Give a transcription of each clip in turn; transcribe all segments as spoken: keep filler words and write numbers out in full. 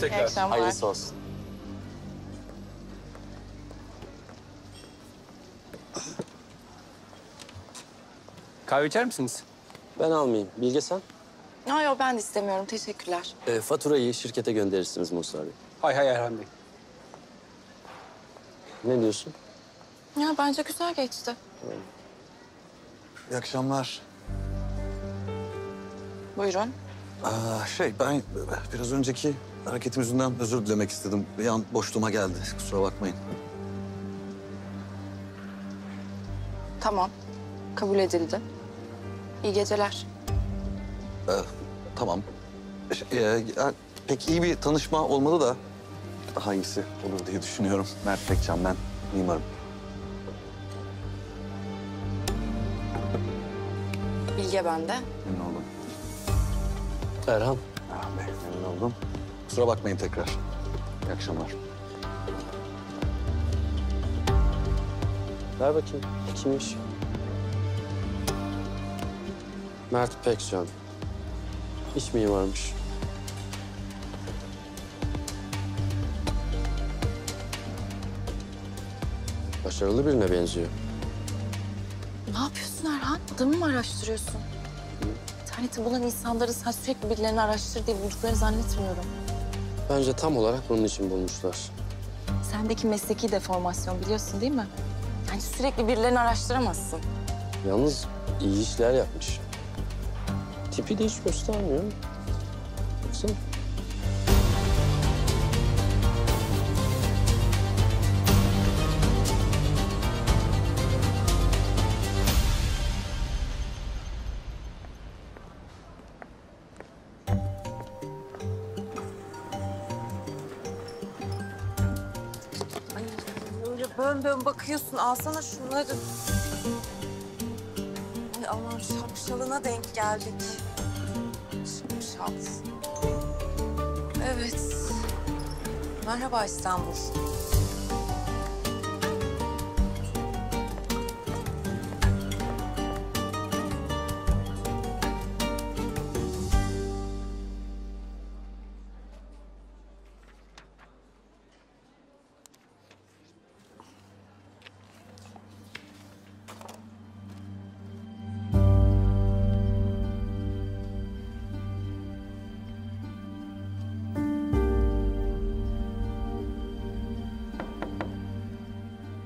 Tekrar. İyi akşamlar. Hayırlısı olsun. Kahve içer misiniz? Ben almayayım. Bilge sen? Yok yok, ben de istemiyorum. Teşekkürler. E, faturayı şirkete gönderirsiniz Musa Bey. Hay hay Erhan Bey. Ne diyorsun? Ya bence güzel geçti. Hı. İyi akşamlar. Buyurun. Aa, şey ben biraz önceki hareketim yüzünden özür dilemek istedim. Bir an boşluğuma geldi. Kusura bakmayın. Tamam. Kabul edildi. İyi geceler. Ee, tamam. Ee, pek iyi bir tanışma olmadı da hangisi olur diye düşünüyorum. Mert Pekcan, ben mimarım. Bilge bende. Memnun oldum. Erhan. Erhan Bey, memnun oldum. Kusura bakmayın tekrar. İyi akşamlar. Ver bakayım, kimmiş? Mert Pekcan. İç mimarmış. Başarılı birine benziyor. Ne yapıyorsun Erhan? Adamı mı araştırıyorsun? Hı? İnterneti bulan insanları sen sürekli birilerini araştır diye bulduklarını zannetmiyorum. Bence tam olarak bunun için bulmuşlar. Sendeki mesleki deformasyon biliyorsun değil mi? Yani sürekli birilerini araştıramazsın. Yalnız iyi işler yapmış. Tipi de hiç göstermiyor. Baksana. Ay, öyle bön bön bakıyorsun. Alsana şunları. Ay Allah'ım, şapşalına denk geldik. Şapşal. Evet. Merhaba İstanbul.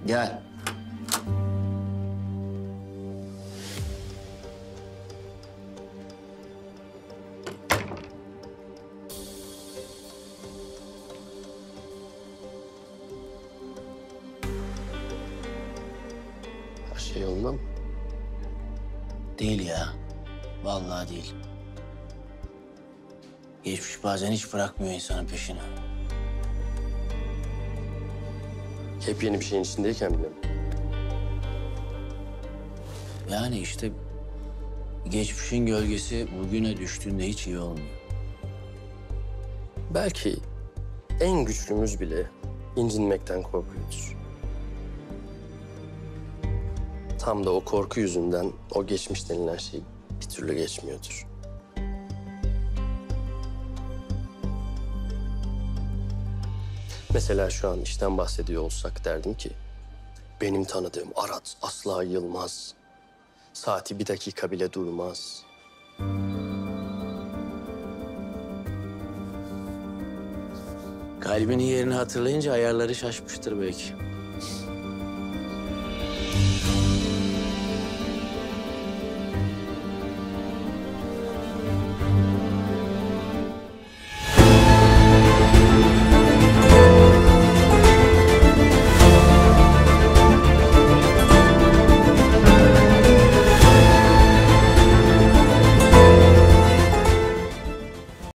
Gel. Her şey yolunda mı? Değil ya. Vallahi değil. Geçmiş bazen hiç bırakmıyor insanın peşini. Hep yeni bir şeyin içindeyken bile mi? Yani işte geçmişin gölgesi bugüne düştüğünde hiç iyi olmuyor. Belki en güçlümüz bile incinmekten korkuyoruz. Tam da o korku yüzünden o geçmiş denilen şey bir türlü geçmiyordur. Mesela şu an işten bahsediyor olsak derdim ki, benim tanıdığım Arat asla yılmaz. Saati bir dakika bile durmaz. Kalbinin yerini hatırlayınca ayarları şaşmıştır belki.